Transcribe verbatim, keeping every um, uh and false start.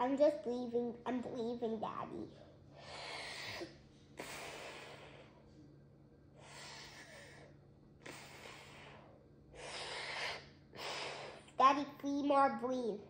I'm just leaving. I'm leaving, Daddy. Daddy, breathe more, breathe.